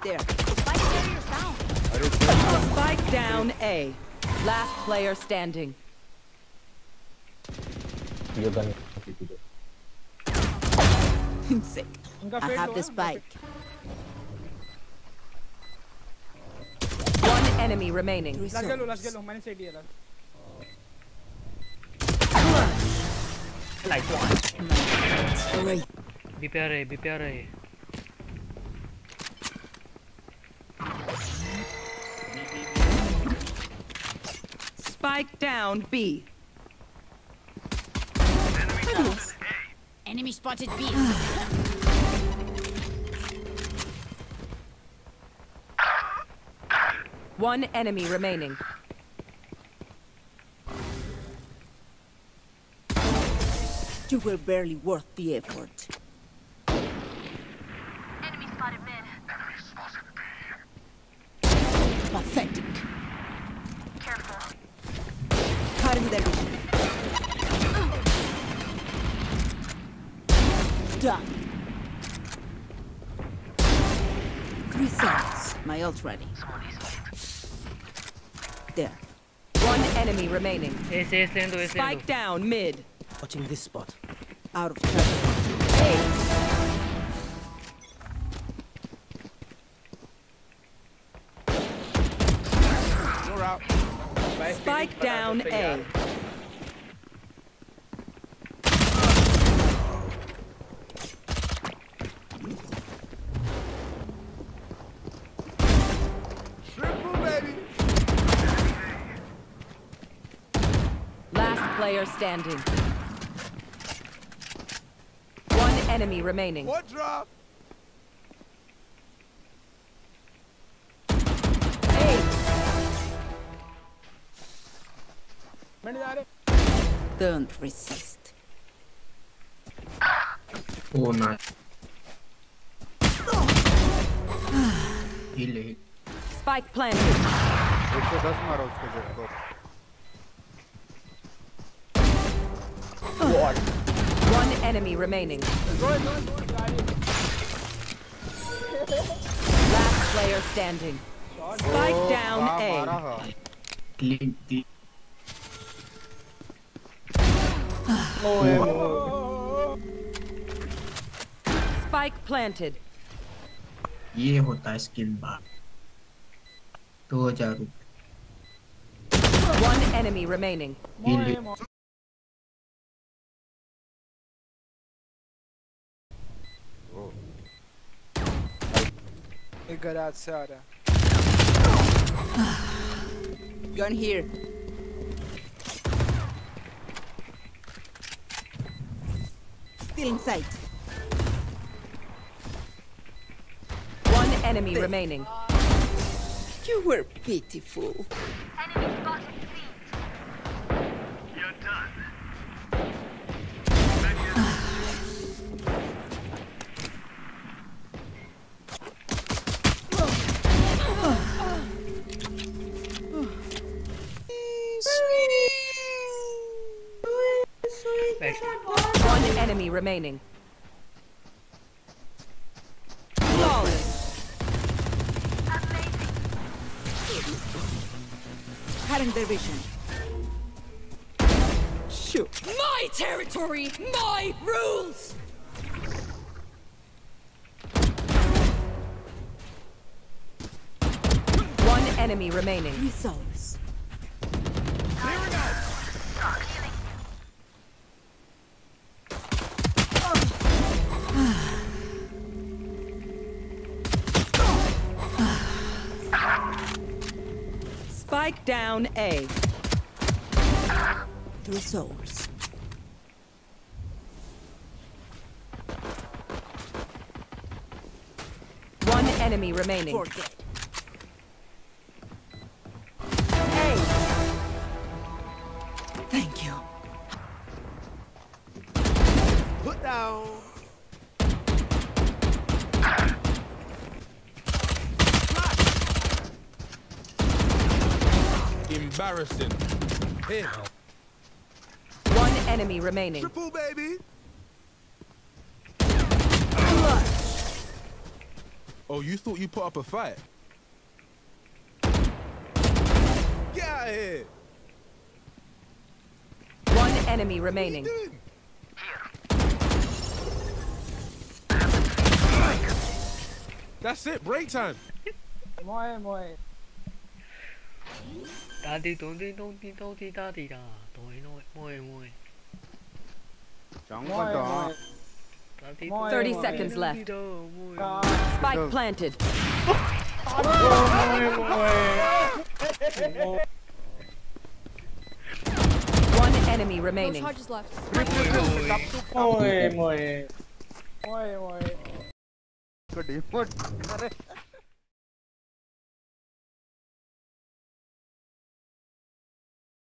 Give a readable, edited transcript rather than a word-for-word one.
up there. Spike carrier down. Spike down A. Last player standing. Sick. I have the spike. One enemy remaining. Nice. Be pare. Spike down B. Enemy spotted B. One enemy remaining. You were barely worth the effort. Enemy spotted mid. Enemy spotted B. Pathetic. Careful. Cut him there. Done. 3 seconds. My ult ready. There. One enemy remaining. Spike down mid. Watching this spot. Out of trouble. Hey. You're out. Spike down A. Player standing. One enemy remaining. What drop? Hey. Don't resist. Oh no. Spike planted. One enemy remaining. Last player standing. Spike down A. Spike planted. This is skill bar. 2000. One enemy remaining. Got outside. Gun here. Still in sight. One enemy remaining. You were pitiful. Enemy spotted. You're done. One enemy remaining. Flawless. Cutting their vision. Shoot. My territory, my rules. One enemy remaining. Results. Spike down A. 3 souls. One enemy remaining. Hey. Thank you. Put down. Embarrassing. Hell. One enemy remaining. Triple baby. Oh, you thought you put up a fight? Get out of here! One enemy remaining. What are you doing? That's it, break time. Moi. Daddy don't daddy da. Moi. 30 seconds left. Spike planted. One enemy remaining. No charges left. Moi. Good effort.